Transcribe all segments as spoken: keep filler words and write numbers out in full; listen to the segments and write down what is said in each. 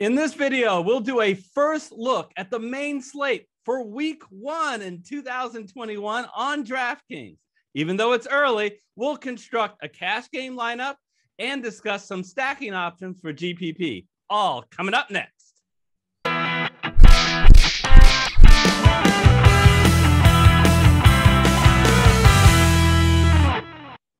In this video, we'll do a first look at the main slate for week one in two thousand twenty-one on DraftKings. Even though it's early, we'll construct a cash game lineup and discuss some stacking options for G P P. All coming up next.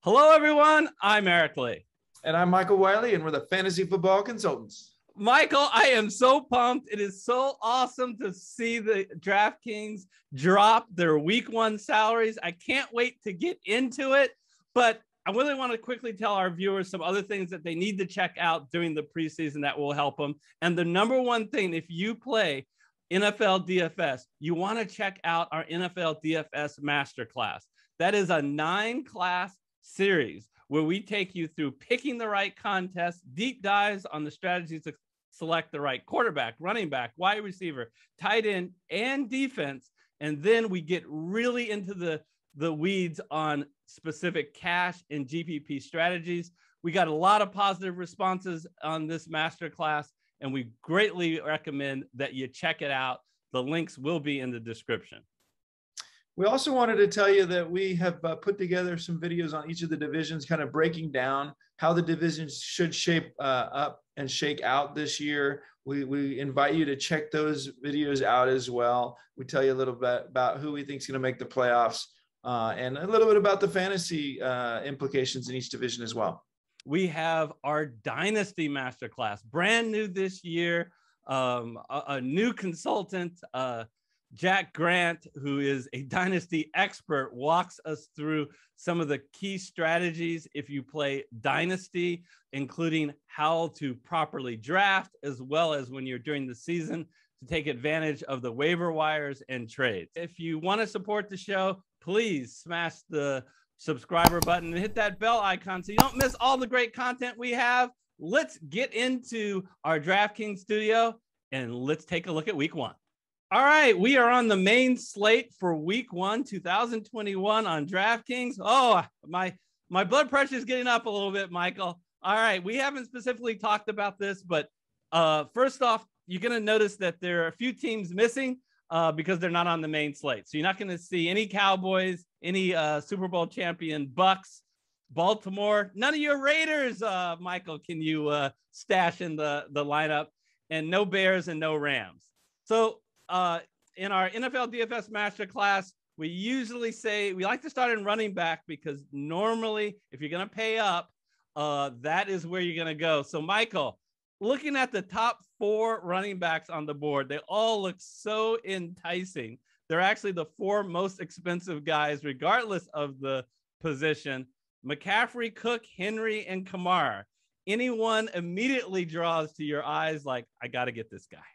Hello, everyone. I'm Eric Lee. And I'm Michael Wiley, and we're the Fantasy Football Consultants. Michael, I am so pumped. It is so awesome to see the DraftKings drop their week one salaries. I can't wait to get into it, but I really want to quickly tell our viewers some other things that they need to check out during the preseason that will help them. And the number one thing, if you play N F L D F S, you want to check out our N F L D F S Masterclass. That is a nine-class series where we take you through picking the right contest, deep dives on the strategies to select the right quarterback, running back, wide receiver, tight end, and defense. And then we get really into the, the weeds on specific cash and G P P strategies. We got a lot of positive responses on this masterclass, and we greatly recommend that you check it out. The links will be in the description. We also wanted to tell you that we have uh, put together some videos on each of the divisions, kind of breaking down how the divisions should shape uh, up and shake out this year. We, we invite you to check those videos out as well. We tell you a little bit about who we think is going to make the playoffs uh, and a little bit about the fantasy uh, implications in each division as well. We have our Dynasty Masterclass, brand new this year, um, a, a new consultant, uh, Jack Grant, who is a dynasty expert, walks us through some of the key strategies if you play dynasty, including how to properly draft, as well as when you're during the season to take advantage of the waiver wires and trades. If you want to support the show, please smash the subscriber button and hit that bell icon so you don't miss all the great content we have. Let's get into our DraftKings studio and let's take a look at week one. All right, we are on the main slate for week one, two thousand twenty-one on DraftKings. Oh, my, my blood pressure is getting up a little bit, Michael. All right, we haven't specifically talked about this, but uh, first off, you're going to notice that there are a few teams missing uh, because they're not on the main slate. So you're not going to see any Cowboys, any uh, Super Bowl champion Bucks, Baltimore, none of your Raiders, uh, Michael, can you uh, stash in the, the lineup, and no Bears and no Rams. So Uh, in our N F L D F S Masterclass, we usually say we like to start in running back because normally if you're going to pay up, uh, that is where you're going to go. So, Michael, looking at the top four running backs on the board, they all look so enticing. They're actually the four most expensive guys, regardless of the position. McCaffrey, Cook, Henry, and Kamara. Anyone immediately draws to your eyes like, I got to get this guy.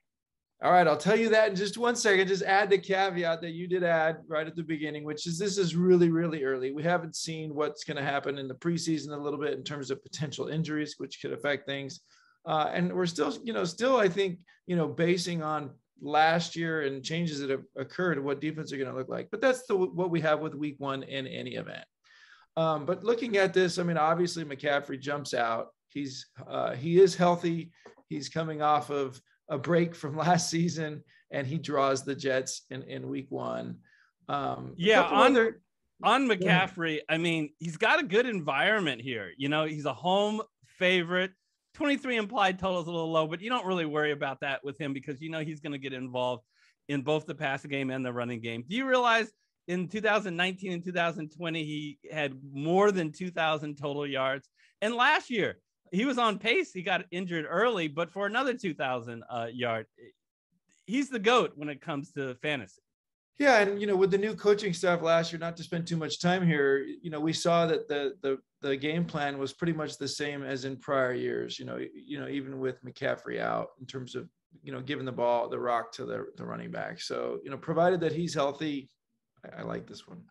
All right, I'll tell you that in just one second. Just add the caveat that you did add right at the beginning, which is this is really, really early. We haven't seen what's going to happen in the preseason a little bit in terms of potential injuries, which could affect things. Uh, and we're still, you know, still, I think, you know, basing on last year and changes that have occurred, what defense are going to look like. But that's the, what we have with week one in any event. Um, but looking at this, I mean, obviously McCaffrey jumps out. He's uh, he is healthy. He's coming off of a break from last season, and he draws the Jets in, in week one. Um, yeah, on, other, on McCaffrey, I mean, he's got a good environment here. You know, he's a home favorite. twenty-three implied total is a little low, but you don't really worry about that with him because you know he's going to get involved in both the passing game and the running game. Do you realize in two thousand nineteen and two thousand twenty, he had more than two thousand total yards? And last year, he was on pace. He got injured early, but for another two thousand uh, yard, he's the GOAT when it comes to fantasy. Yeah. And, you know, with the new coaching staff last year, not to spend too much time here, you know, we saw that the, the, the game plan was pretty much the same as in prior years, you know, you know, even with McCaffrey out in terms of, you know, giving the ball, the rock to the, the running back. So, you know, provided that he's healthy, I, I like this one.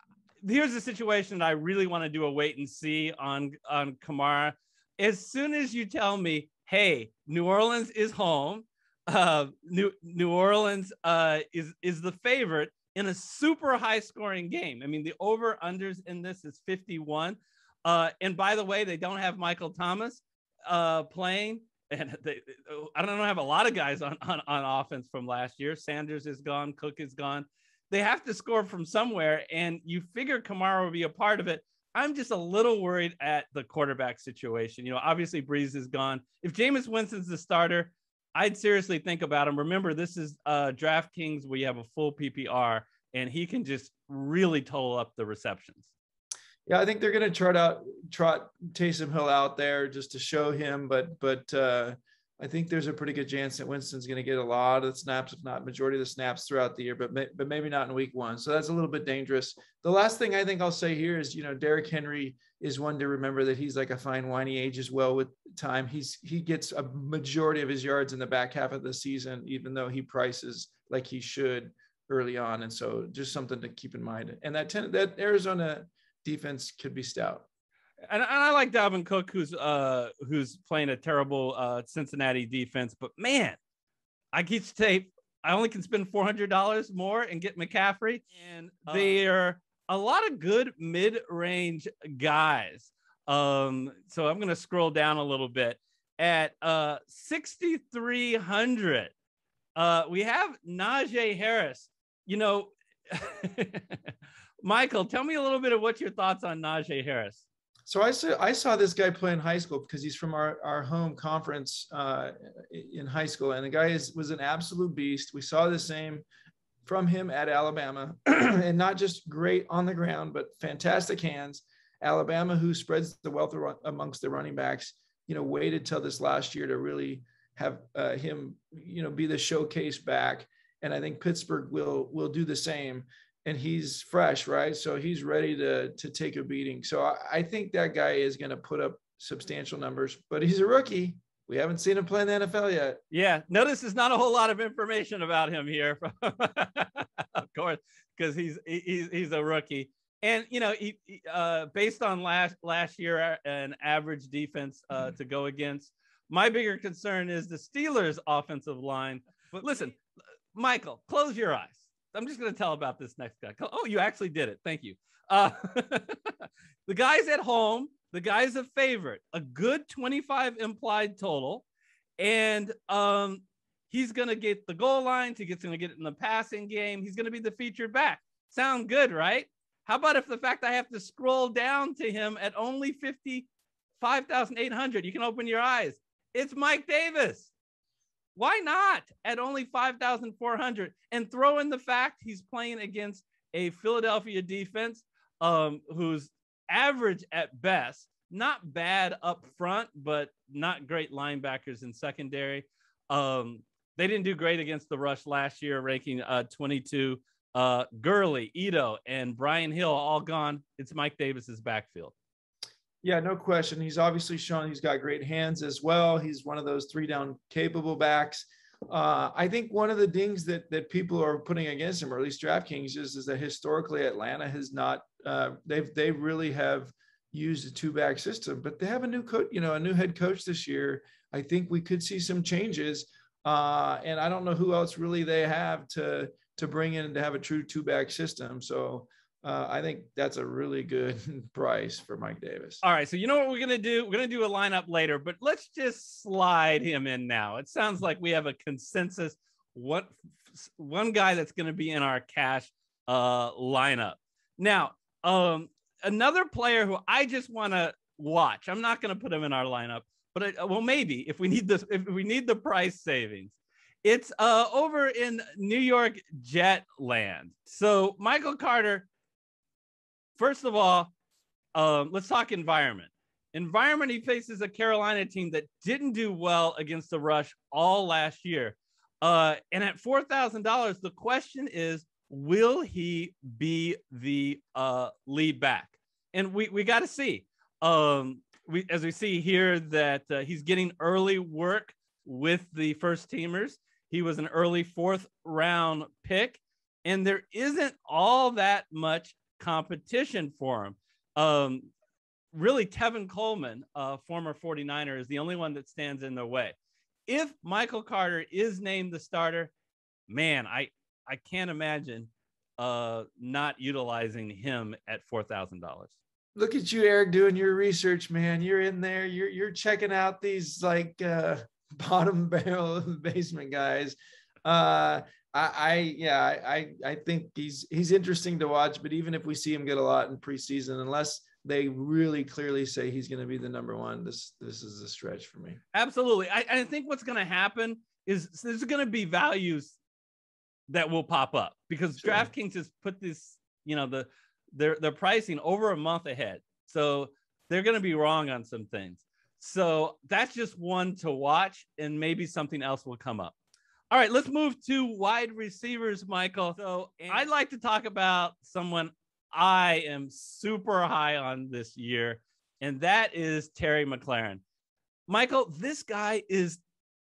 Here's the situation that I really want to do a wait and see on, on Kamara. As soon as you tell me, hey, New Orleans is home, uh, New New Orleans uh, is, is the favorite in a super high-scoring game. I mean, the over-unders in this is fifty-one. Uh, and by the way, they don't have Michael Thomas uh, playing. And they, I don't have a lot of guys on, on, on offense from last year. Sanders is gone. Cook is gone. They have to score from somewhere, and you figure Kamara will be a part of it. I'm just a little worried at the quarterback situation. You know, obviously Breeze is gone. If Jameis Winston's the starter, I'd seriously think about him. Remember, this is uh, DraftKings where you have a full P P R, and he can just really total up the receptions. Yeah, I think they're going to trot out trot Taysom Hill out there just to show him, but but uh, I think there's a pretty good chance that Winston's going to get a lot of the snaps, if not majority of the snaps throughout the year, but may, but maybe not in week one. So that's a little bit dangerous. The last thing I think I'll say here is, you know, Derrick Henry is one to remember that he's like a fine wine. He ages well with time. He's he gets a majority of his yards in the back half of the season, even though he prices like he should early on. And so just something to keep in mind. And that ten, that Arizona defense could be stout. And, and I like Dalvin Cook, who's uh, who's playing a terrible uh, Cincinnati defense. But, man, I keep tape. I only can spend four hundred dollars more and get McCaffrey. And they are a lot of good mid-range guys. Um, so I'm going to scroll down a little bit. At uh, sixty-three hundred, uh, we have Najee Harris. You know, Michael, tell me a little bit of what your thoughts on Najee Harris. So I saw, I saw this guy play in high school because he's from our, our home conference uh, in high school. And the guy is, was an absolute beast. We saw the same from him at Alabama and not just great on the ground, but fantastic hands. Alabama, who spreads the wealth amongst the running backs, you know, waited till this last year to really have uh, him, you know, be the showcase back. And I think Pittsburgh will, will do the same. And he's fresh, right? So he's ready to to take a beating. So I, I think that guy is going to put up substantial numbers, but he's a rookie. We haven't seen him play in the N F L yet. Yeah. Notice there's not a whole lot of information about him here, of course, because he's, he's, he's a rookie. And, you know, he, uh, based on last, last year, an average defense uh, to go against, my bigger concern is the Steelers' offensive line. But listen, Michael, close your eyes. I'm just going to tell about this next guy. Oh, you actually did it. Thank you. Uh, the guy's at home. The guy's a favorite. A good twenty-five implied total. And um, he's going to get the goal line. He's going to get it in the passing game. He's going to be the featured back. Sound good, right? How about if the fact I have to scroll down to him at only fifty-five thousand eight hundred? You can open your eyes. It's Mike Davis. Why not at only five thousand four hundred and throw in the fact he's playing against a Philadelphia defense um, who's average at best, not bad up front, but not great linebackers in secondary. Um, they didn't do great against the rush last year, ranking uh, twenty-two. Uh, Gurley, Ito, and Brian Hill all gone. It's Mike Davis's backfield. Yeah, no question. He's obviously shown he's got great hands as well. He's one of those three down capable backs. Uh, I think one of the dings that that people are putting against him, or at least DraftKings, is, is that historically Atlanta has not, uh, they've, they really have used a two back system, but they have a new coach, you know, a new head coach this year. I think we could see some changes. Uh, and I don't know who else really they have to, to bring in to have a true two back system. So Uh, I think that's a really good price for Mike Davis. All right. So you know what we're going to do? We're going to do a lineup later, but let's just slide him in now. It sounds like we have a consensus. What one guy that's going to be in our cash uh, lineup. Now, um, another player who I just want to watch, I'm not going to put him in our lineup, but I, well, maybe if we need this, if we need the price savings. It's uh, over in New York Jet land. So Michael Carter. First of all, um, let's talk environment. Environment, he faces a Carolina team that didn't do well against the rush all last year. Uh, and at four thousand dollars, the question is, will he be the uh, lead back? And we, we got to see. Um, we, as we see here that uh, he's getting early work with the first teamers. He was an early fourth round pick. And there isn't all that much competition for him. Um, really, Tevin Coleman, uh, former forty-niner, is the only one that stands in their way. If Michael Carter is named the starter, man, I, I can't imagine uh, not utilizing him at four thousand dollars. Look at you, Eric, doing your research, man. You're in there. You're, you're checking out these like uh, bottom barrel of the basement guys. Uh, I, I yeah, I I think he's he's interesting to watch. But even if we see him get a lot in preseason, unless they really clearly say he's going to be the number one, this this is a stretch for me. Absolutely. I, I think what's going to happen is there's going to be values that will pop up because sure. DraftKings has put this, you know, the their their pricing over a month ahead, so they're going to be wrong on some things. So that's just one to watch, and maybe something else will come up. All right, let's move to wide receivers, Michael. So I'd like to talk about someone I am super high on this year, and that is Terry McLaurin. Michael, this guy is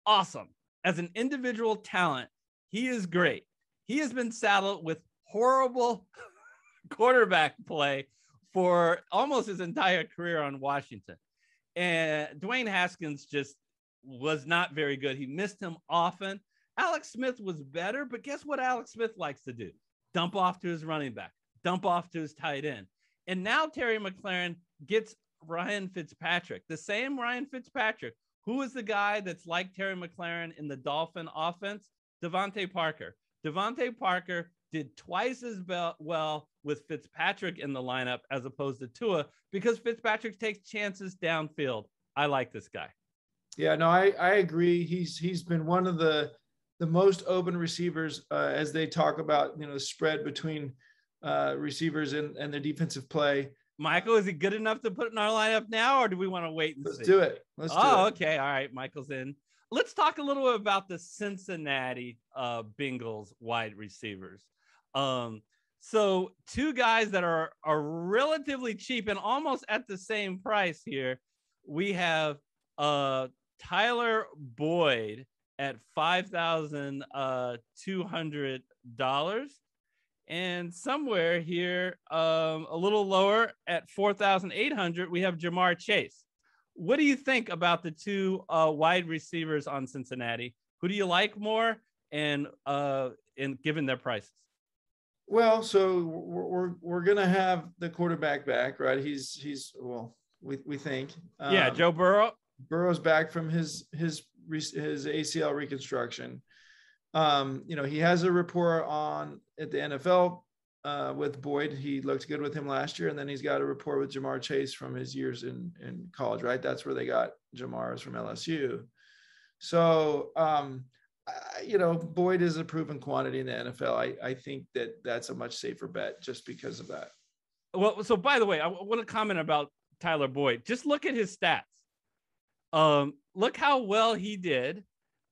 awesome. As an individual talent, he is great. He has been saddled with horrible quarterback play for almost his entire career on Washington. And Dwayne Haskins just was not very good. He missed him often. Alex Smith was better, but guess what Alex Smith likes to do? Dump off to his running back, dump off to his tight end. And now Terry McLaurin gets Ryan Fitzpatrick, the same Ryan Fitzpatrick. Who is the guy that's like Terry McLaurin in the Dolphin offense? Devontae Parker. Devontae Parker did twice as well with Fitzpatrick in the lineup as opposed to Tua because Fitzpatrick takes chances downfield. I like this guy. Yeah, no, I, I agree. He's he's been one of the the most open receivers uh, as they talk about, you know, the spread between uh, receivers and, and their defensive play. Michael, is he good enough to put in our lineup now, or do we want to wait and Let's see? Let's do it. Let's oh, do it. Oh, okay. All right. Michael's in. Let's talk a little bit about the Cincinnati uh, Bengals wide receivers. Um, so two guys that are, are relatively cheap and almost at the same price here. We have uh, Tyler Boyd at five thousand two hundred dollars. And somewhere here, um, a little lower at four thousand eight hundred, we have Ja'Marr Chase. What do you think about the two uh, wide receivers on Cincinnati? Who do you like more, and uh, and given their prices? Well, so we're we're, we're going to have the quarterback back, right? He's he's well, we we think. Um, yeah, Joe Burrow. Burrow's back from his his his A C L reconstruction. Um, you know, he has a rapport on at the N F L uh, with Boyd. He looked good with him last year. And then he's got a rapport with Ja'Marr Chase from his years in, in college, right? That's where they got Ja'Marr's from L S U. So, um, I, you know, Boyd is a proven quantity in the N F L. I, I think that that's a much safer bet just because of that. Well, so by the way, I want to comment about Tyler Boyd. Just look at his stats. Um, look how well he did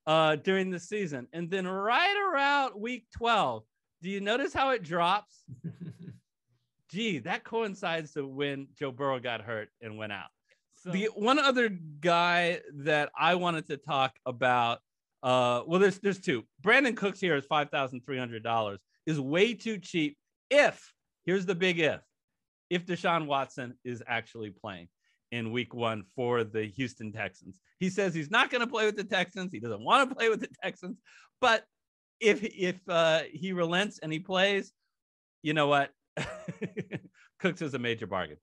Uh, during the season. And then right around week twelve, do you notice how it drops? Gee, that coincides to when Joe Burrow got hurt and went out. So the one other guy that I wanted to talk about, uh, well, there's there's two. Brandon Cooks here is five thousand three hundred dollars, is way too cheap if, here's the big if, if Deshaun Watson is actually playing in week one for the Houston Texans. He says he's not going to play with the Texans. He doesn't want to play with the Texans, but if, if uh, he relents and he plays, you know what? Cooks is a major bargain.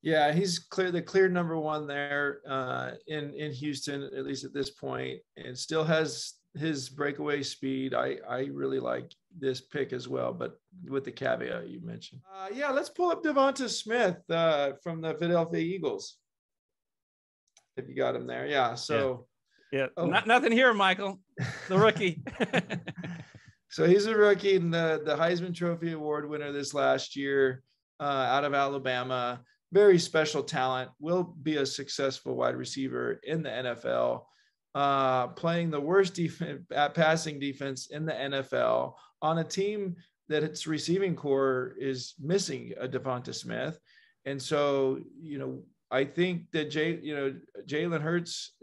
Yeah. He's clear, the clear number one there uh, in, in Houston, at least at this point, and still has his breakaway speed. I, I really like this pick as well, but with the caveat you mentioned. Uh, yeah, let's pull up Devonta Smith uh, from the Philadelphia Eagles. If you got him there. Yeah, so. Yeah, yeah. Oh. Not, nothing here, Michael, the rookie. So he's a rookie and the, the Heisman Trophy Award winner this last year uh, out of Alabama. Very special talent, will be a successful wide receiver in the N F L. Uh, playing the worst defense at passing defense in the N F L on a team that its receiving core is missing a Devonta Smith. And so, you know, I think that Jay, you know, Jalen Hurts,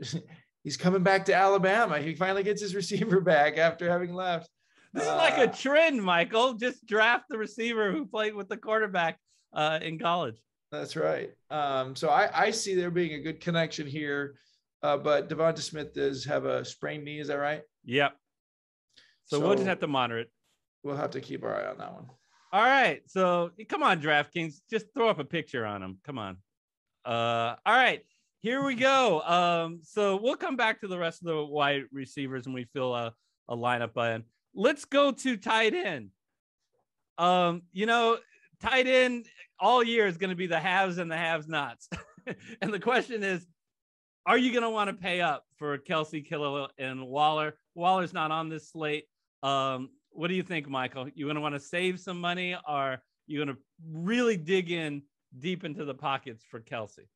he's coming back to Alabama. He finally gets his receiver back after having left. This is uh, like a trend, Michael, just draft the receiver who played with the quarterback uh, in college. That's right. Um, so I, I see there being a good connection here. Uh, but Devonta Smith does have a sprained knee. Is that right? Yep. So, so we'll just have to monitor it. We'll have to keep our eye on that one. All right. So come on, DraftKings, just throw up a picture on him. Come on. Uh, all right. here we go. Um, so we'll come back to the rest of the wide receivers when we fill a, a lineup button. Let's go to tight end. Um, you know, tight end all year is going to be the haves and the have-nots. And the question is, are you going to want to pay up for Kelsey, Kittle, and Waller? Waller's not on this slate. Um, what do you think, Michael? You going to want to save some money, or you going to really dig in deep into the pockets for Kelsey?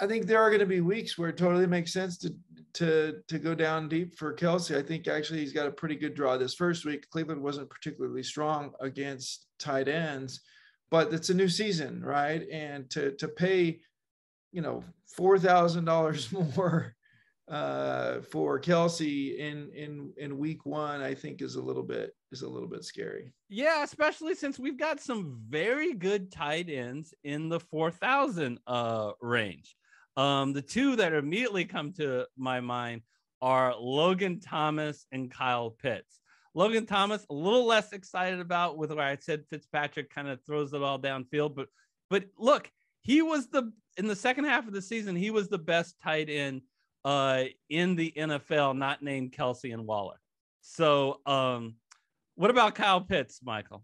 I think there are going to be weeks where it totally makes sense to to to go down deep for Kelsey. I think actually he's got a pretty good draw this first week. Cleveland wasn't particularly strong against tight ends, but it's a new season, right? And to to pay, you know, four thousand dollars more uh, for Kelsey in in in week one, I think is a little bit is a little bit scary. Yeah, especially since we've got some very good tight ends in the four thousand uh, range. Um, the two that immediately come to my mind are Logan Thomas and Kyle Pitts. Logan Thomas, a little less excited about, with where I said Fitzpatrick kind of throws it all downfield, but but look, he was the in the second half of the season, he was the best tight end uh, in the N F L, not named Kelsey and Waller. So um, what about Kyle Pitts, Michael?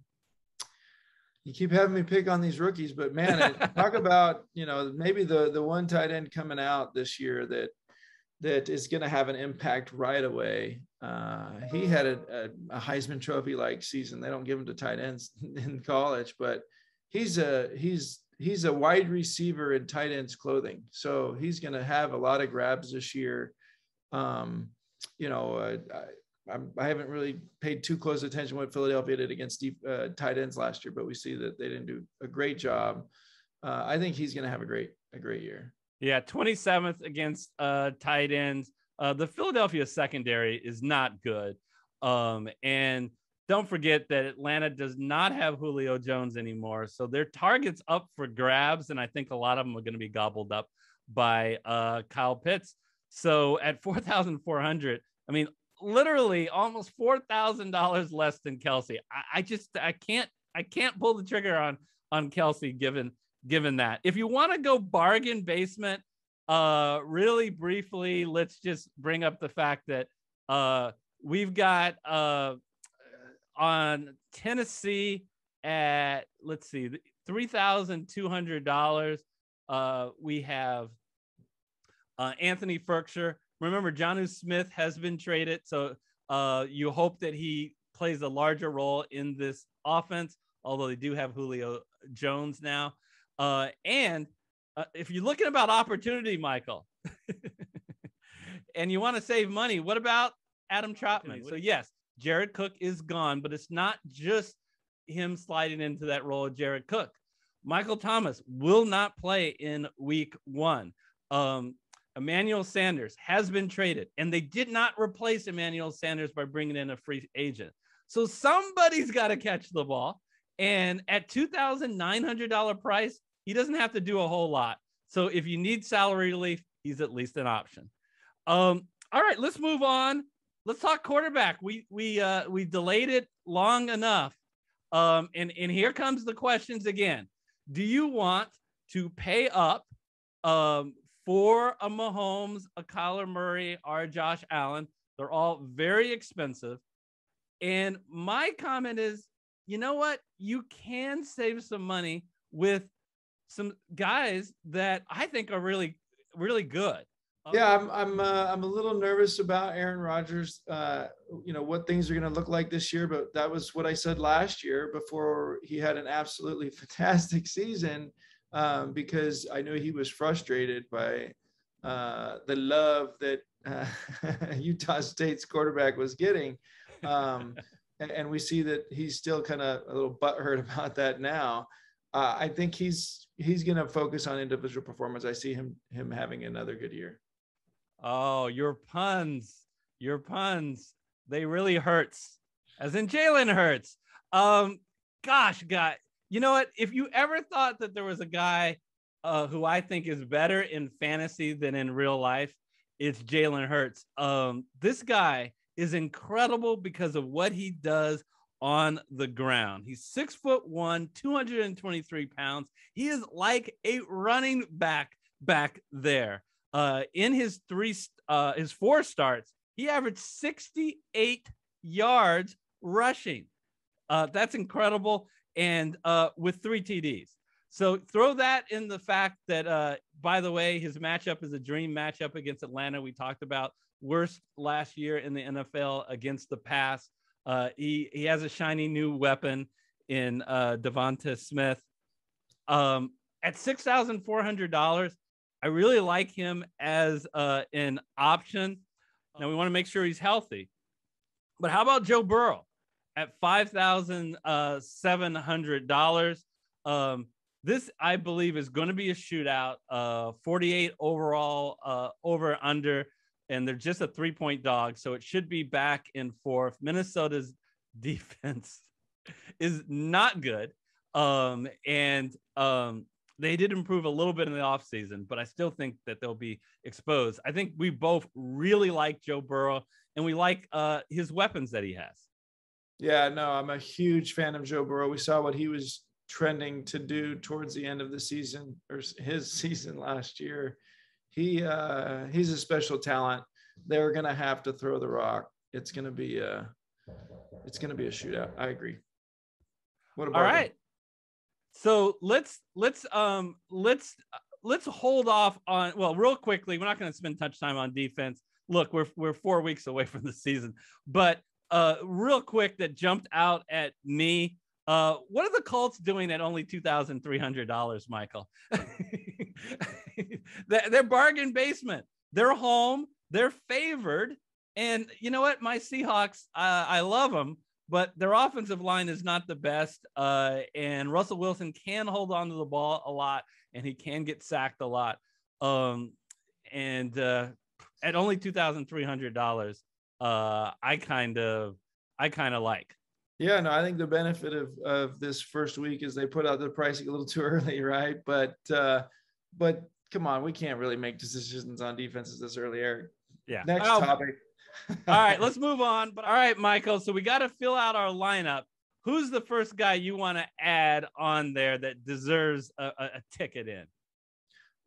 You keep having me pick on these rookies, but man, it, talk about, you know, maybe the the one tight end coming out this year that that is going to have an impact right away. Uh, he had a, a, a Heisman Trophy-like season. They don't give him to tight ends in college, but he's a he's he's a wide receiver in tight ends clothing, so he's going to have a lot of grabs this year. Um, you know, uh, I, I haven't really paid too close attention what Philadelphia did against deep, uh, tight ends last year, but we see that they didn't do a great job. Uh, I think he's going to have a great, a great year. Yeah. twenty-seventh against uh, tight ends. Uh, the Philadelphia secondary is not good. Um, and don't forget that Atlanta does not have Julio Jones anymore. So their target's up for grabs. And I think a lot of them are going to be gobbled up by uh, Kyle Pitts. So at four thousand four hundred, I mean, literally almost four thousand dollars less than Kelsey. I, I just, I can't, I can't pull the trigger on, on Kelsey given, given that. If you want to go bargain basement, uh, really briefly, let's just bring up the fact that, uh, we've got, uh, on Tennessee at, let's see, three thousand two hundred dollars. Uh, we have, uh, Anthony Firkshire. Remember, Jonnu Smith has been traded, so uh, you hope that he plays a larger role in this offense, although they do have Julio Jones now. Uh, and uh, if you're looking about opportunity, Michael, and you want to save money, what about Adam Trautman? So, yes, Jared Cook is gone, but it's not just him sliding into that role of Jared Cook. Michael Thomas will not play in week one. Um, Emmanuel Sanders has been traded, and they did not replace Emmanuel Sanders by bringing in a free agent. So somebody's got to catch the ball. And at two thousand nine hundred dollars price, he doesn't have to do a whole lot. So if you need salary relief, he's at least an option. Um, all right, let's move on. Let's talk quarterback. We, we, uh, we delayed it long enough. Um, and, and here comes the questions again. Do you want to pay up, um, for a Mahomes, a Kyler Murray, or Josh Allen? They're all very expensive. And my comment is, you know what? You can save some money with some guys that I think are really, really good. Yeah, I'm, I'm, uh, I'm a little nervous about Aaron Rodgers, uh, you know, what things are going to look like this year. But that was what I said last year before he had an absolutely fantastic season. Um, because I knew he was frustrated by uh, the love that uh, Utah State's quarterback was getting. Um, and, and we see that he's still kind of a little butthurt about that now. Uh, I think he's he's going to focus on individual performance. I see him him having another good year. Oh, your puns, your puns, they really hurts. As in Jalen Hurts. Um, gosh, God. You know what? If you ever thought that there was a guy uh, who I think is better in fantasy than in real life, it's Jalen Hurts. Um, this guy is incredible because of what he does on the ground. He's six foot one, two hundred twenty-three pounds. He is like a running back back there. Uh, in his three, uh, his four starts, he averaged sixty-eight yards rushing. Uh, that's incredible. And uh, with three T Ds. So throw that in the fact that, uh, by the way, his matchup is a dream matchup against Atlanta. We talked about worst last year in the N F L against the pass. Uh, he, he has a shiny new weapon in uh, Devonta Smith. Um, at six thousand four hundred dollars, I really like him as uh, an option. Now, we want to make sure he's healthy. But how about Joe Burrow at five thousand seven hundred dollars? Um, this, I believe, is going to be a shootout, uh, forty-eight overall, uh, over, under, and they're just a three-point dog, so it should be back and forth. Minnesota's defense is not good, um, and um, they did improve a little bit in the offseason, but I still think that they'll be exposed. I think we both really like Joe Burrow, and we like uh, his weapons that he has. Yeah, no, I'm a huge fan of Joe Burrow. We saw what he was trending to do towards the end of the season, or his season last year. He uh, he's a special talent. They're gonna have to throw the rock. It's gonna be a it's gonna be a shootout. I agree. What about all right? You? So let's let's um let's let's hold off on. Well, real quickly, we're not gonna spend much time on defense. Look, we're we're four weeks away from the season, but uh, real quick, that jumped out at me. Uh, what are the Colts doing at only two thousand three hundred dollars, Michael? They're bargain basement. They're home. They're favored. And you know what? My Seahawks, uh, I love them, but their offensive line is not the best. Uh, and Russell Wilson can hold on to the ball a lot, and he can get sacked a lot. Um, and uh, at only two thousand three hundred dollars, uh, I kind of, I kind of like. Yeah, no, I think the benefit of, of this first week is they put out the pricing a little too early, right? But uh, but come on, we can't really make decisions on defenses this early, Eric. Yeah. Next oh. topic. All right, let's move on. But all right, Michael, so we got to fill out our lineup. Who's the first guy you want to add on there that deserves a, a, a ticket in?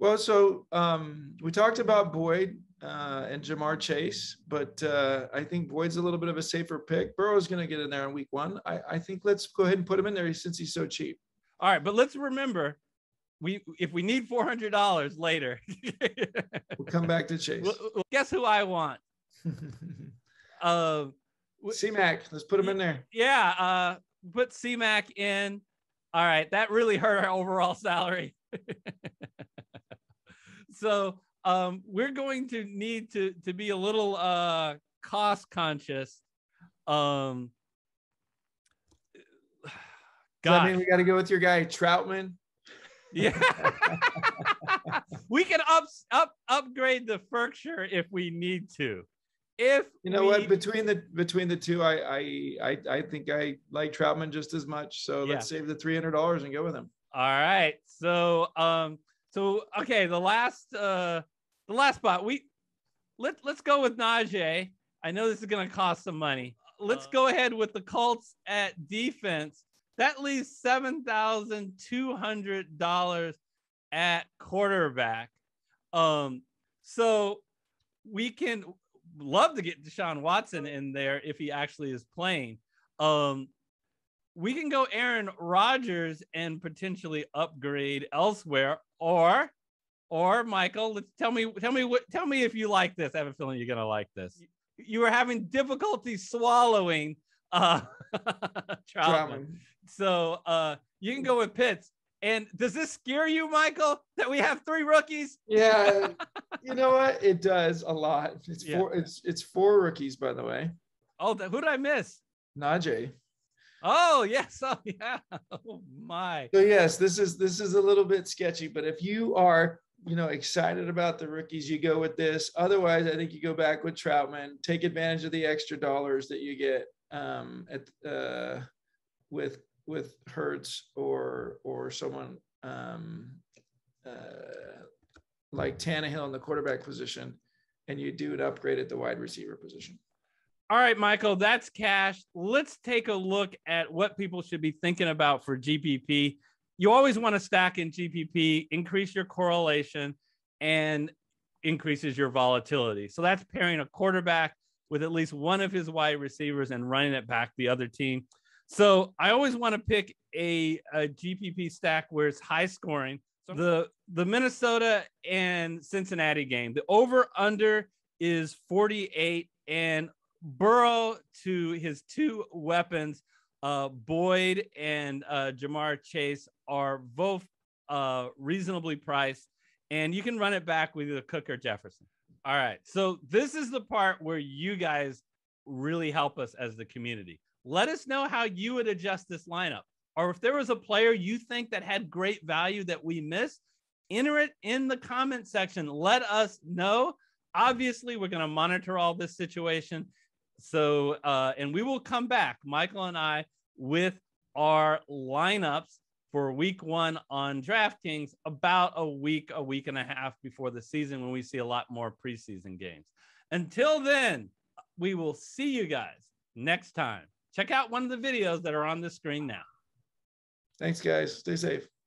Well, so um, we talked about Boyd uh, and Ja'Marr Chase, but uh, I think Boyd's a little bit of a safer pick. Burrow's going to get in there in week one. I, I think let's go ahead and put him in there since he's so cheap. All right, but let's remember, we if we need four hundred dollars later. We'll come back to Chase. Well, guess who I want? uh, C-Mac, let's put him in there. Yeah, uh, put C-Mac in. All right, that really hurt our overall salary. So um, we're going to need to to be a little uh, cost conscious. Um, God, I mean, we got to go with your guy Trautman. Yeah, we can up up upgrade the Firkshire if we need to. If you know we... what between the between the two, I I I, I think I like Trautman just as much. So yeah. Let's save the three hundred dollars and go with him. All right, so. Um, So, okay, the last uh, the last spot, we let, let's go with Najee. I know this is going to cost some money. Let's go ahead with the Colts at defense. That leaves seven thousand two hundred dollars at quarterback. Um, so we can love to get Deshaun Watson in there if he actually is playing. Um, we can go Aaron Rodgers and potentially upgrade elsewhere. Or, or Michael, let's tell me, tell me what, tell me if you like this. I have a feeling you're gonna like this. You were having difficulty swallowing, uh, Trautman. So uh, you can go with Pitts. And does this scare you, Michael, that we have three rookies? Yeah, you know what? It does a lot. It's yeah. four. It's it's four rookies, by the way. Oh, who did I miss? Najee. Oh yes, oh yeah, oh my. So yes, this is this is a little bit sketchy, but if you are, you know, excited about the rookies, you go with this. Otherwise, I think you go back with Trautman. Take advantage of the extra dollars that you get um, at uh, with with Hurts or or someone um, uh, like Tannehill in the quarterback position, and you do an upgrade at the wide receiver position. All right, Michael, that's cash. Let's take a look at what people should be thinking about for G P P. You always want to stack in G P P, increase your correlation, and increases your volatility. So that's pairing a quarterback with at least one of his wide receivers and running it back the other team. So I always want to pick a, a G P P stack where it's high scoring. So the, the Minnesota and Cincinnati game, the over under is forty-eight, and Burrow to his two weapons, uh, Boyd and uh, Ja'Marr Chase, are both uh, reasonably priced, and you can run it back with either Cook or Jefferson. All right. So this is the part where you guys really help us as the community. Let us know how you would adjust this lineup, or if there was a player you think that had great value that we missed, enter it in the comment section. Let us know. Obviously, we're going to monitor all this situation. So, uh, and we will come back, Michael and I, with our lineups for week one on DraftKings about a week, a week and a half before the season, when we see a lot more preseason games. Until then, we will see you guys next time. Check out one of the videos that are on the screen now. Thanks, guys. Stay safe.